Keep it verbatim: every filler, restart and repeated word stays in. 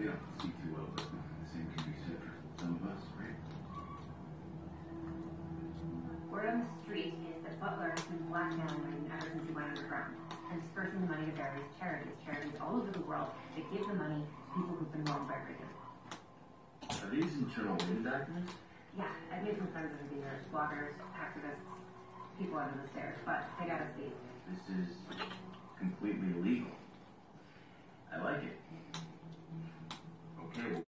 Yeah, see through well, but the same can be said for some of us, right? Word on the street is that Butler has been blackmailing women ever since he went underground and dispersing the money to various charities, charities all over the world that give the money to people who've been wronged by Reagan. Are these internal indictments? Yeah, I've made some friends over the years, bloggers, activists, people under the stairs, but I gotta see. This is completely illegal. I like it. Okay, well.